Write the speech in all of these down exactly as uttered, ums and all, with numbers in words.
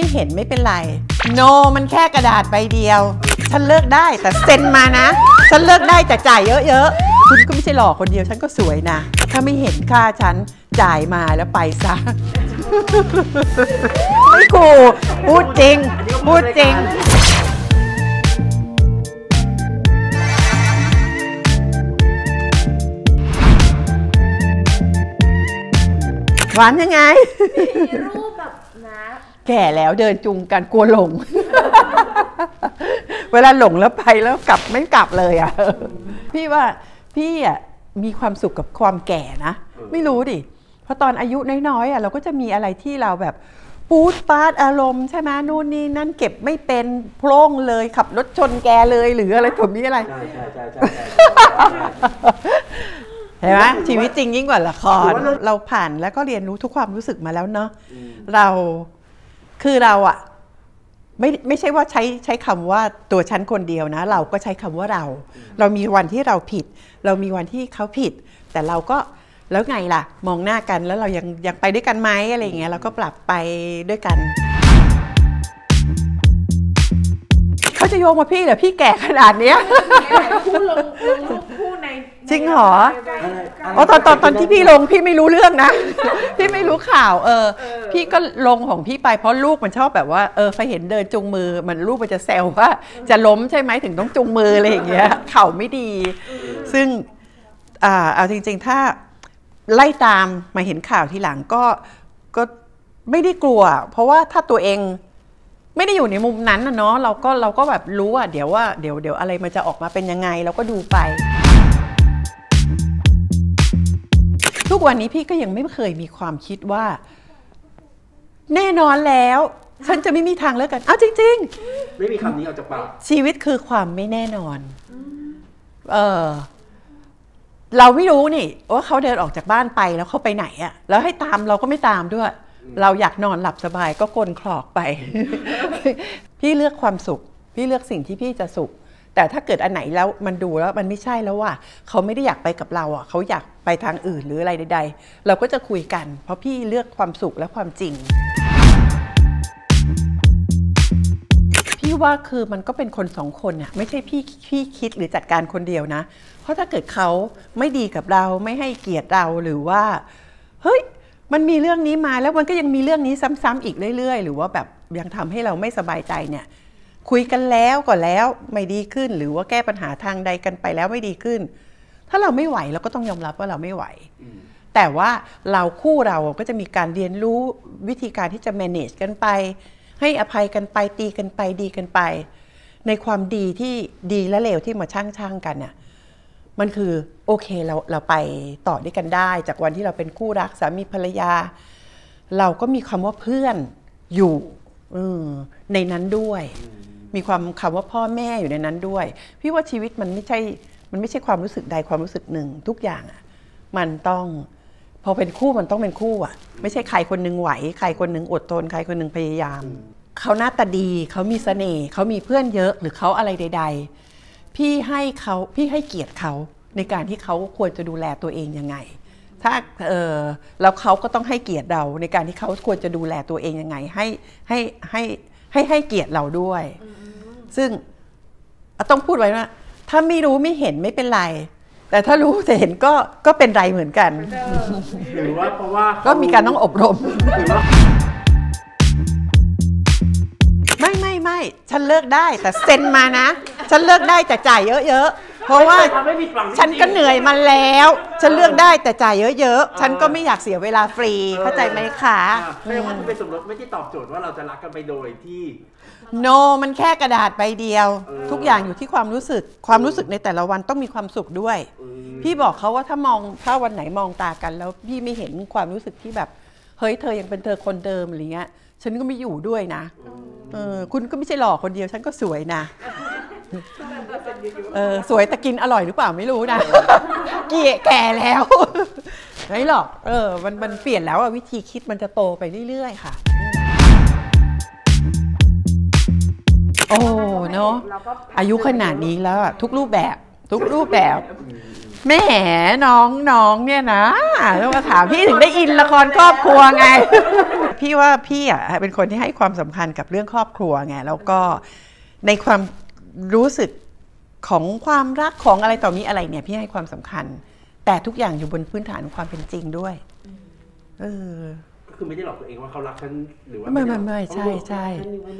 ไม่เห็นไม่เป็นไรโน มันแค่กระดาษใบเดียวฉันเลิกได้แต่เซ็นมานะฉันเลิกได้แต่จ่ายเยอะๆคุณก็ไม่ใช่หล่อคนเดียวฉันก็สวยนะถ้าไม่เห็นค่าฉันจ่ายมาแล้วไปซะไม่ขู่พูดจริงพูดจริงหวานยังไงมีรูปแบบนะแก่แล้วเดินจุงกันกลัวหลงเวลาหลงแล้วไปแล้วกลับไม่กลับเลยอ่ะพี่ว่าพี่อ่ะมีความสุขกับความแก่นะไม่รู้ดิเพราะตอนอายุน้อยๆอ่ะเราก็จะมีอะไรที่เราแบบปูดปาดอารมณ์ใช่ไหมนู่นนี่นั่นเก็บไม่เป็นโพร่งเลยขับรถชนแกเลยหรืออะไรผมนี่อะไรใช่ใช่ใช่ใช่เห็นไหมชีวิตจริงยิ่งกว่าละครเราผ่านแล้วก็เรียนรู้ทุกความรู้สึกมาแล้วเนาะเราคือเราอ่ะไม่ไม่ใช่ว่าใช้ใช้คำว่าตัวฉันคนเดียวนะเราก็ใช้คำว่าเราเรามีวันที่เราผิดเรามีวันที่เขาผิดแต่เราก็แล้วไงล่ะมองหน้ากันแล้วเรายังยังไปด้วยกันไหมอะไรอย่างเงี้ยเราก็ปรับไปด้วยกันเขาจะโยงมาพี่เหรอพี่แก่ขนาดเนี้ยคู่ลงคู่ในจริงเหรออ๋อตอนตอนตอนที่พี่ลงพี่ไม่รู้เรื่องนะพี่ไม่รู้ข่าวเออพี่ก็ลงของพี่ไปเพราะลูกมันชอบแบบว่าเออไปเห็นเดินจุงมือมันลูกมันจะแซวว่าจะล้มใช่ไหมถึงต้องจุงมืออะไรอย่างเงี้ยเข่าไม่ดีซึ่งอ่าเอาจริงๆถ้าไล่ตามมาเห็นข่าวทีหลังก็ก็ไม่ได้กลัวเพราะว่าถ้าตัวเองไม่ได้อยู่ในมุมนั้นนะเนาะเราก็เราก็แบบรู้อ่ะเดี๋ยวว่าเดี๋ยวเดี๋ยวอะไรมันจะออกมาเป็นยังไงเราก็ดูไปทุกวันนี้พี่ก็ยังไม่เคยมีความคิดว่าแน่นอนแล้วฉันจะไม่มีทางเลิกกันเอาจริงๆไม่มีคำนี้ออกจากปากชีวิตคือความไม่แน่นอนเออเราไม่รู้นี่ว่าเขาเดินออกจากบ้านไปแล้วเขาไปไหนอะแล้วให้ตามเราก็ไม่ตามด้วยเราอยากนอนหลับสบายก็กลนคลอกไปพี่เลือกความสุขพี่เลือกสิ่งที่พี่จะสุขแต่ถ้าเกิดอันไหนแล้วมันดูแล้วมันไม่ใช่แล้วว่าเขาไม่ได้อยากไปกับเราอ่ะเขาอยากไปทางอื่นหรืออะไรใดๆเราก็จะคุยกันเพราะพี่เลือกความสุขและความจริงพี่ว่าคือมันก็เป็นคนสองคนอ่ะไม่ใช่พี่พี่คิดหรือจัดการคนเดียวนะเพราะถ้าเกิดเขาไม่ดีกับเราไม่ให้เกียรติเราหรือว่าเฮ้ยมันมีเรื่องนี้มาแล้วมันก็ยังมีเรื่องนี้ซ้ำๆอีกเรื่อยๆหรือว่าแบบยังทำให้เราไม่สบายใจเนี่ยคุยกันแล้วก่อนแล้วไม่ดีขึ้นหรือว่าแก้ปัญหาทางใดกันไปแล้วไม่ดีขึ้นถ้าเราไม่ไหวเราก็ต้องยอมรับว่าเราไม่ไหวแต่ว่าเราคู่เราก็จะมีการเรียนรู้วิธีการที่จะ manage กันไปให้อภัยกันไปตีกันไปดีกันไปในความดีที่ดีและเลวที่มาชั่งๆกันเนี่ยมันคือโอเคเราเราไปต่อด้วยกันได้จากวันที่เราเป็นคู่รักสามีภรรยาเราก็มีคำว่าเพื่อนอยู่ในนั้นด้วยมีความคำว่าพ่อแม่อยู่ในนั้นด้วยพี่ว่าชีวิตมันไม่ใช่มันไม่ใช่ความรู้สึกใดความรู้สึกหนึ่งทุกอย่างอ่ะมันต้องพอเป็นคู่มันต้องเป็นคู่อ่ะไม่ใช่ใครคนนึงไหวใครคนนึงอดทนใครคนนึงพยายามเขาหน้าตาดีเขามีเสน่ห์เขามีเพื่อนเยอะหรือเขาอะไรใดๆพี่ให้เขาพี่ให้เกียรติเขาในการที่เขาควรจะดูแลตัวเองยังไงถ้าเออแล้วเขาก็ต้องให้เกียรติเราในการที่เขาควรจะดูแลตัวเองยังไงให้ให้ให้ให้ให้เกียรติเราด้วยซึ่งต้องพูดไว้ว่าถ้าไม่รู้ไม่เห็นไม่เป็นไรแต่ถ้ารู้แต่เห็นก็ก็เป็นไรเหมือนกันหรือว่าเพราะว่าก็มีการต้องอบรมไม่ไม่ไม่ฉันเลิกได้แต่เซ็นมานะฉันเลิกได้แต่จ่ายเยอะๆเพราะว่าฉันก็เหนื่อยมาแล้วฉันเลือกได้แต่จ่ายเยอะๆฉันก็ไม่อยากเสียเวลาฟรีเข้าใจไหมคะแปลว่าทะเบียนสมรสไม่ได้ตอบโจทย์ว่าเราจะรักกันไปโดยที่โน มันแค่กระดาษใบเดียวทุกอย่างอยู่ที่ความรู้สึกความรู้สึกในแต่ละวันต้องมีความสุขด้วยพี่บอกเขาว่าถ้ามองถ้าวันไหนมองตากันแล้วพี่ไม่เห็นความรู้สึกที่แบบเฮ้ยเธอยังเป็นเธอคนเดิมอะไรเงี้ยฉันก็ไม่อยู่ด้วยนะเออคุณก็ไม่ใช่หล่อคนเดียวฉันก็สวยนะเออสวยแต่กินอร่อยหรือเปล่าไม่รู้นะเกี่ยแก่แล้วไม่หรอกเออมันมันเปลี่ยนแล้วอะวิธีคิดมันจะโตไปเรื่อยๆค่ะโอ้เนาะอายุขนาดนี้แล้วทุกรูปแบบทุกรูปแบบแม่น้องๆเนี่ยนะแล้วมาถามพี่ถึงได้อินละครครอบครัวไง พี่ว่าพี่อ่ะเป็นคนที่ให้ความสำคัญกับเรื่องครอบครัวไงแล้วก็ในความรู้สึกของความรักของอะไรต่อมีอะไรเนี่ยพี่ให้ความสำคัญแต่ทุกอย่างอยู่บนพื้นฐานความเป็นจริงด้วยเออคือไม่ได้หลอกตัวเองว่าเขารักฉันหรือว่าไม่ไม่ไม่ใช่ใช่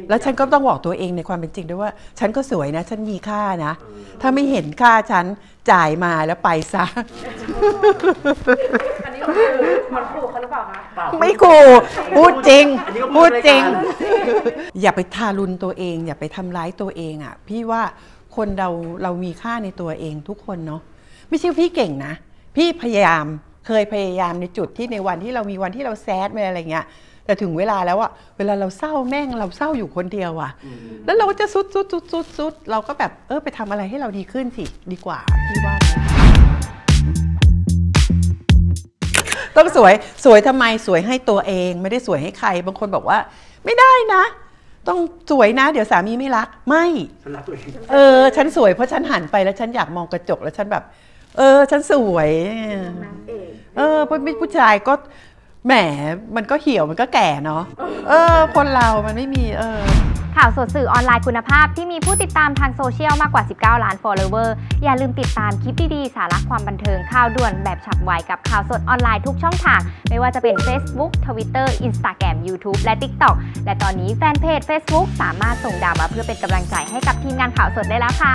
แล้วฉันก็ต้องบอกตัวเองในความเป็นจริงด้วยว่าฉันก็สวยนะฉันมีค่านะถ้าไม่เห็นค่าฉันจ่ายมาแล้วไปซะอันนี้คือมันขู่เขาหรือเปล่าคะไม่ขู่พูดจริงพูดจริงอย่าไปทารุณตัวเองอย่าไปทำร้ายตัวเองอ่ะพี่ว่าคนเราเรามีค่าในตัวเองทุกคนเนาะไม่ใช่พี่เก่งนะพี่พยายามเคยพยายามในจุดที่ในวันที่เรามีวันที่เราแซดอะไรเงี้ยแต่ถึงเวลาแล้วอะเวลาเราเศร้าแม่งเราเศร้าอยู่คนเดียวอะแล้วเราก็จะซุดซุดซุดซุดซุดเราก็แบบเออไปทำอะไรให้เราดีขึ้นสิดีกว่าพี่ว่าต้องสวยสวยทำไมสวยให้ตัวเองไม่ได้สวยให้ใครบางคนบอกว่าไม่ได้นะต้องสวยนะเดี๋ยวสามีไม่รักไม่เออฉันสวยเพราะฉันหันไปแล้วฉันอยากมองกระจกแล้วฉันแบบเออฉันสวยเออผู้ชายก็แหมมันก็เหี่ยวมันก็แก่เนาะเออคนเรามันไม่มีเออข่าวสดสื่อออนไลน์คุณภาพที่มีผู้ติดตามทางโซเชียลมากกว่าสิบเก้าล้าน follower อย่าลืมติดตามคลิปดีๆสาระความบันเทิงข่าวด่วนแบบฉับไวกับข่าวสดออนไลน์ทุกช่องทางไม่ว่าจะเป็น Facebook Twitter Instagram YouTube และ TikTok และตอนนี้แฟนเพจ Facebook สามารถส่งดาวมาเพื่อเป็นกำลังใจให้กับทีมงานข่าวสดได้แล้วค่ะ